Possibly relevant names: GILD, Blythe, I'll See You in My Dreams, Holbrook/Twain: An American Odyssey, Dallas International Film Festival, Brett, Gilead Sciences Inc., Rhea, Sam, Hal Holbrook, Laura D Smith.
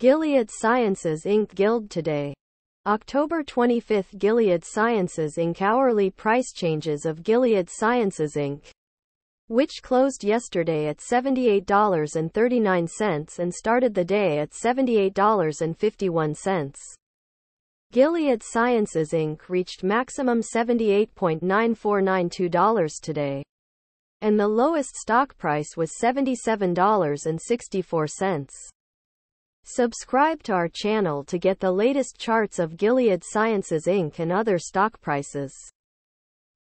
Gilead Sciences Inc. Gild today. October 25. Gilead Sciences Inc. Hourly price changes of Gilead Sciences Inc., which closed yesterday at $78.39 and started the day at $78.51. Gilead Sciences Inc. reached maximum $78.9492 today, and the lowest stock price was $77.64. Subscribe to our channel to get the latest charts of Gilead Sciences Inc. and other stock prices.